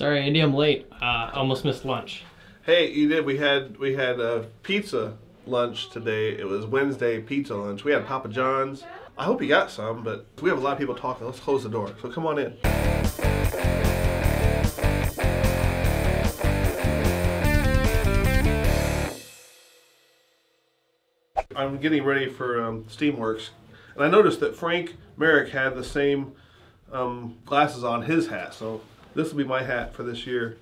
Sorry, Andy, I'm late. Almost missed lunch. Hey, you did. We had a pizza lunch today. It was Wednesday pizza lunch. We had Papa John's. I hope you got some, but we have a lot of people talking. Let's close the door. So come on in. I'm getting ready for Steamworks, and I noticed that Frank Merrick had the same glasses on his hat, so this will be my hat for this year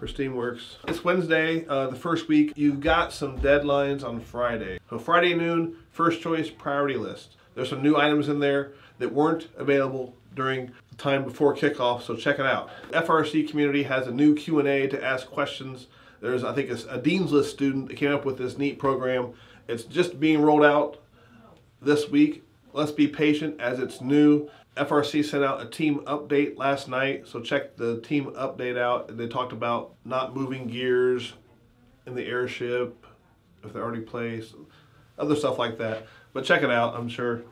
for Steamworks. It's Wednesday, the first week. You've got some deadlines on Friday. So Friday noon, first choice priority list. There's some new items in there that weren't available during the time before kickoff, so check it out. The FRC community has a new Q&A to ask questions. There's, I think, a Dean's List student that came up with this neat program. It's just being rolled out this week. Let's be patient as it's new. FRC sent out a team update last night, so check the team update out. They talked about not moving gears in the airship if they're already placed, other stuff like that. But check it out, I'm sure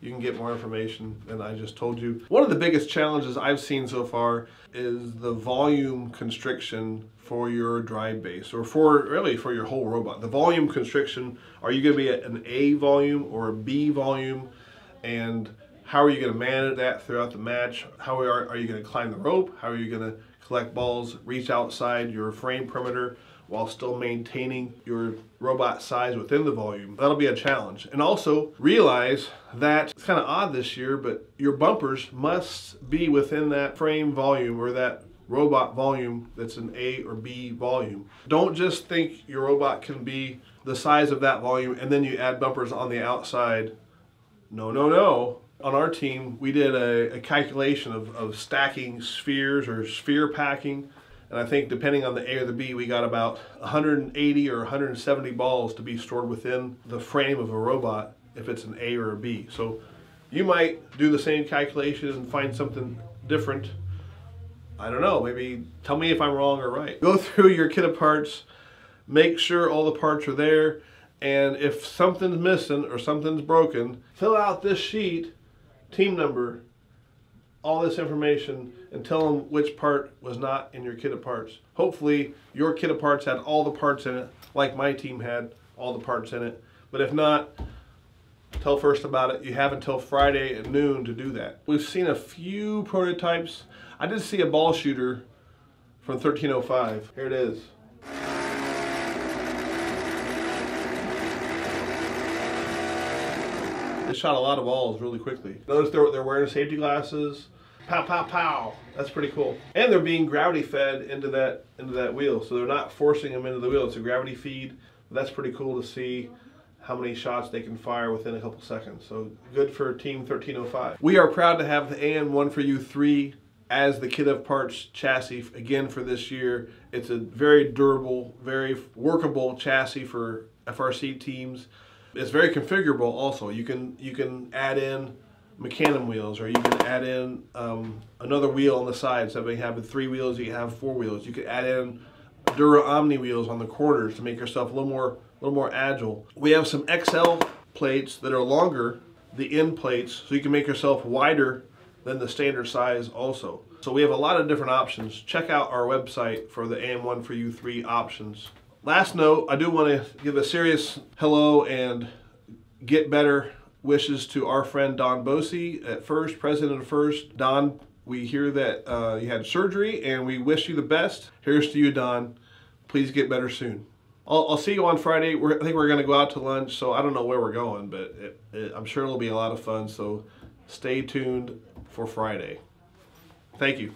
you can get more information than I just told you. One of the biggest challenges I've seen so far is the volume constriction for your drive base, or for really for your whole robot. The volume constriction, are you gonna be at an A volume or a B volume? And how are you gonna manage that throughout the match? How are you gonna climb the rope? How are you gonna collect balls, reach outside your frame perimeter, while still maintaining your robot size within the volume? That'll be a challenge. And also realize that it's kind of odd this year, but your bumpers must be within that frame volume or that robot volume that's an A or B volume. Don't just think your robot can be the size of that volume and then you add bumpers on the outside. No, no, no. On our team, we did a calculation of stacking spheres or sphere packing. And I think depending on the A or the B, we got about 180 or 170 balls to be stored within the frame of a robot if it's an A or a B. So you might do the same calculation and find something different. I don't know, maybe tell me if I'm wrong or right. Go through your kit of parts, make sure all the parts are there, and if something's missing or something's broken, fill out this sheet, team number, all this information, and tell them which part was not in your kit of parts. Hopefully your kit of parts had all the parts in it, like my team had all the parts in it. But if not, tell FIRST about it. You have until Friday at noon to do that. We've seen a few prototypes. I did see a ball shooter from 1305. Here it is. They shot a lot of balls really quickly. Notice they're wearing safety glasses. Pow, pow, pow. That's pretty cool. And they're being gravity fed into that wheel. So they're not forcing them into the wheel. It's a gravity feed. That's pretty cool to see how many shots they can fire within a couple seconds. So good for Team 1305. We are proud to have the AM14U3 as the kit of parts chassis again for this year. It's a very durable, very workable chassis for FRC teams. It's very configurable also. You can add in mecanum wheels, or you can add in another wheel on the side. So if you have 3 wheels, you have 4 wheels. You could add in Dura Omni wheels on the corners to make yourself a little more agile. We have some XL plates that are longer, the end plates, so you can make yourself wider than the standard size also. So we have a lot of different options. Check out our website for the AM14U3 options. Last note, I do want to give a serious hello and get better wishes to our friend Don Bossi at FIRST, President of FIRST. Don, we hear that you had surgery and we wish you the best. Here's to you, Don. Please get better soon. I'll see you on Friday. I think we're going to go out to lunch, so I don't know where we're going, but I'm sure it'll be a lot of fun, so stay tuned for Friday. Thank you.